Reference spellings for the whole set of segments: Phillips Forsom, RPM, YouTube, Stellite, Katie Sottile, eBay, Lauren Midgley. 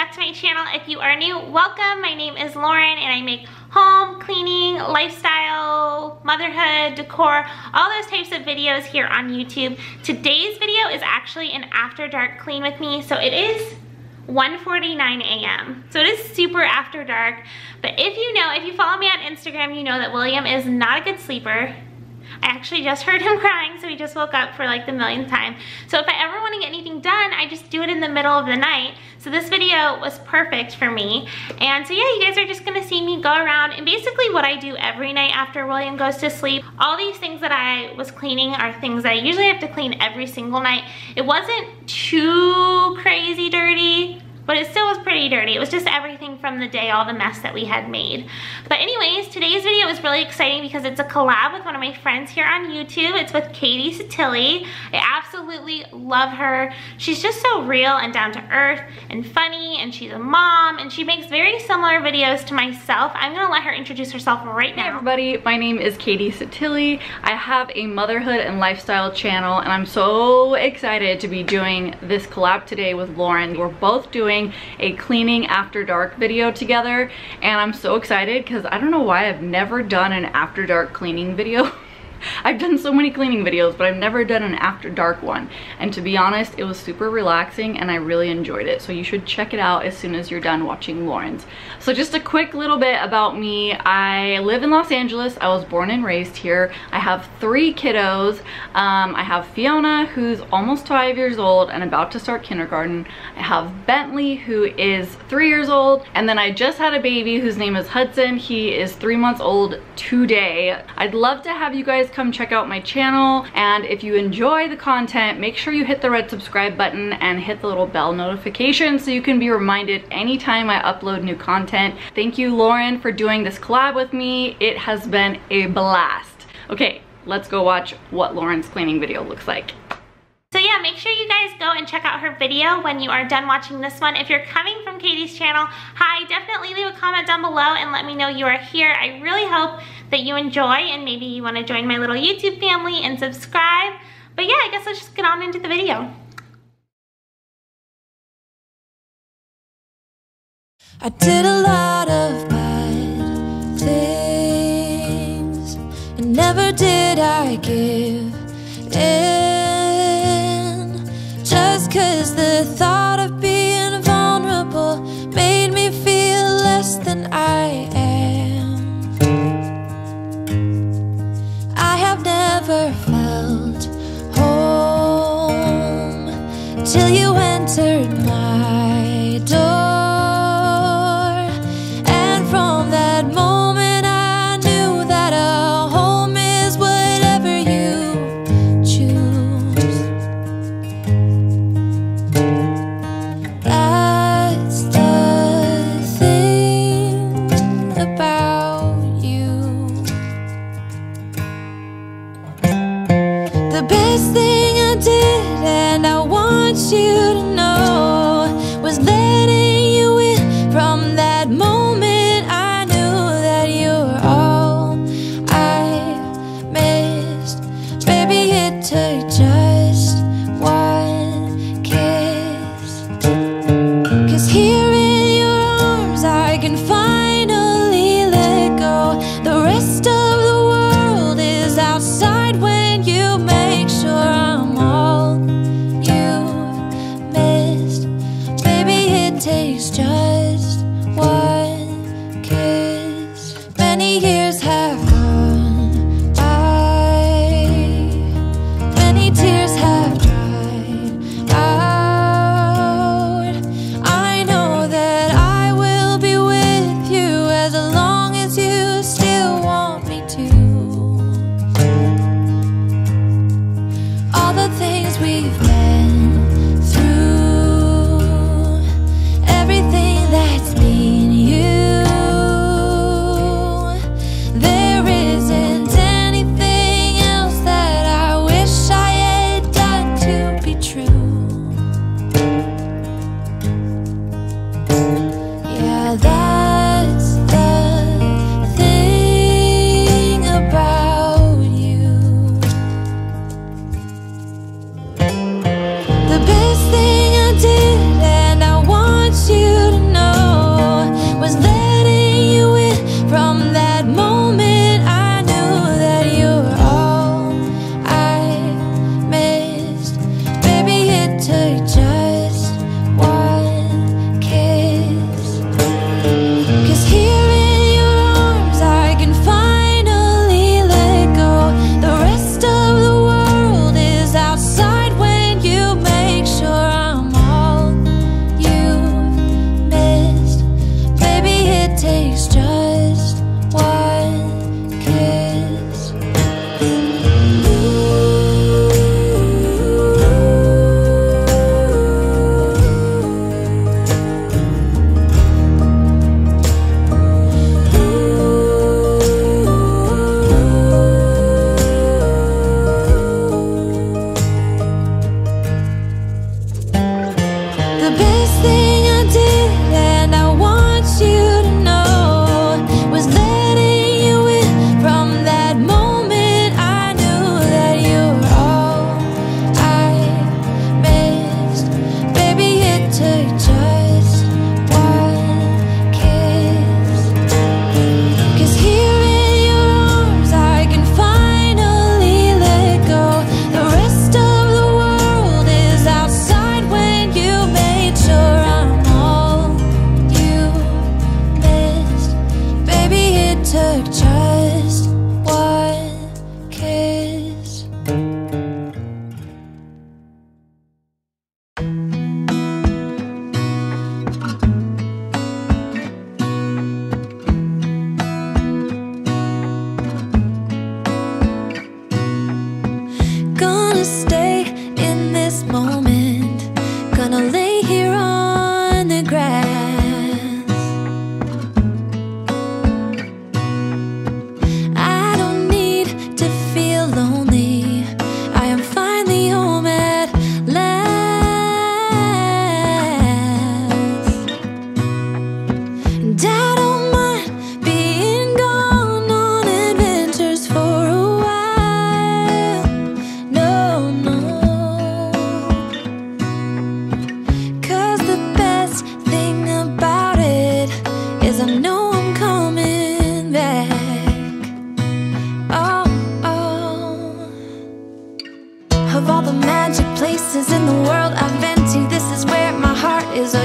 back to my channel. If you are new, welcome. My name is Lauren and I make home, cleaning, lifestyle, motherhood, decor, all those types of videos here on YouTube. Today's video is actually an after dark clean with me. So it is 1:49 a.m. So it is super after dark. But if you follow me on Instagram, you know that William is not a good sleeper. I actually just heard him crying, so he just woke up for like the millionth time. So if I ever want to get anything done, I just do it in the middle of the night. So this video was perfect for me. And so yeah, you guys are just going to see me go around and basically what I do every night after William goes to sleep. All these things that I was cleaning are things that I usually have to clean every single night. It wasn't too crazy dirty, but it still was pretty dirty. It was just everything from the day, all the mess that we had made. But anyways, today's video is really exciting because it's a collab with one of my friends here on YouTube. It's with Katie Sottile. I absolutely love her. She's just so real and down to earth and funny, and she's a mom, and she makes very similar videos to myself. I'm gonna let her introduce herself right now. Hey everybody, my name is Katie Sottile. I have a motherhood and lifestyle channel, and I'm so excited to be doing this collab today with Lauren. We're both doing a cleaning after dark video together, and I'm so excited because I don't know why I've never done an after dark cleaning video. I've done so many cleaning videos, but I've never done an after dark one, and to be honest, it was super relaxing and I really enjoyed it. So you should check it out as soon as you're done watching Lauren's. So just a quick little bit about me. I live in Los Angeles. I was born and raised here. I have three kiddos. I have Fiona, who's almost 5 years old and about to start kindergarten. I have Bentley, who is 3 years old, and then I just had a baby whose name is Hudson. He is 3 months old today. I'd love to have you guys come check out my channel, and if you enjoy the content, make sure you hit the red subscribe button and hit the little bell notification so you can be reminded anytime I upload new content. Thank you, Lauren, for doing this collab with me. It has been a blast. Okay, let's go watch what Lauren's cleaning video looks like. So yeah, make sure you guys go and check out her video when you are done watching this one. If you're coming from Katie's channel, hi, definitely leave a comment down below and let me know you are here. I really hope that you enjoy, and maybe you want to join my little YouTube family and subscribe. But yeah, I guess let's just get on into the video. I did a lot of bad things, and never did I give in. Cause the thought of being vulnerable made me feel less than I am. I have never felt home till you entered my door, and from that moment I knew that a home is whatever you choose. Everything that's been you.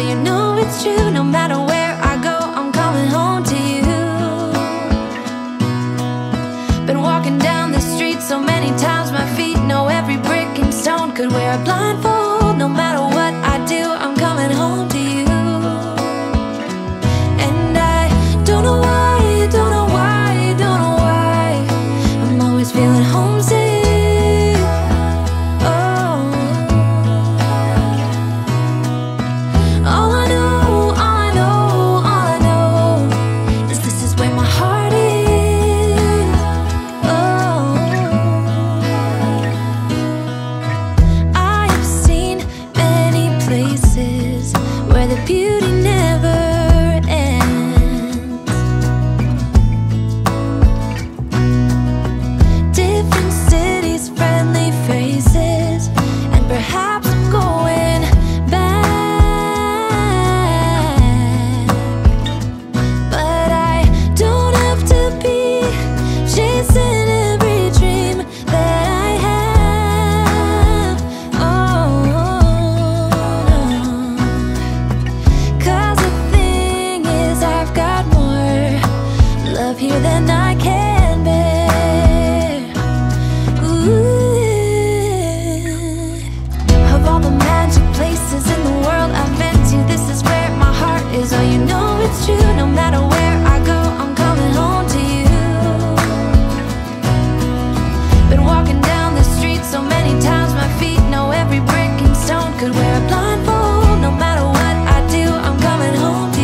you know it's true. No matter where I go, I'm coming home to you. Been walking down the street so many times, my feet know every brick and stone. Could wear a blindfold, no matter what I do, I'm coming home to you. And I don't know why, don't know why, don't know why, I'm always feeling homesick. Here than I can bear. Ooh. Of all the magic places in the world I've been to, this is where my heart is. Oh, you know it's true. No matter where I go, I'm coming home to you. Been walking down the street so many times, my feet know every brick and stone. Could wear a blindfold, no matter what I do, I'm coming home to you.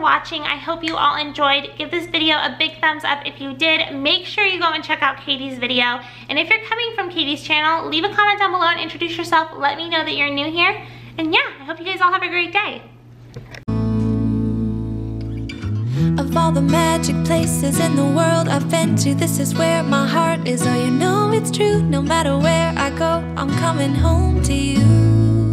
Watching. I hope you all enjoyed. Give this video a big thumbs up if you did. Make sure you go and check out Katie's video. And if you're coming from Katie's channel, leave a comment down below and introduce yourself. Let me know that you're new here. And yeah, I hope you guys all have a great day. Of all the magic places in the world I've been to, this is where my heart is. Oh, you know it's true. No matter where I go, I'm coming home to you.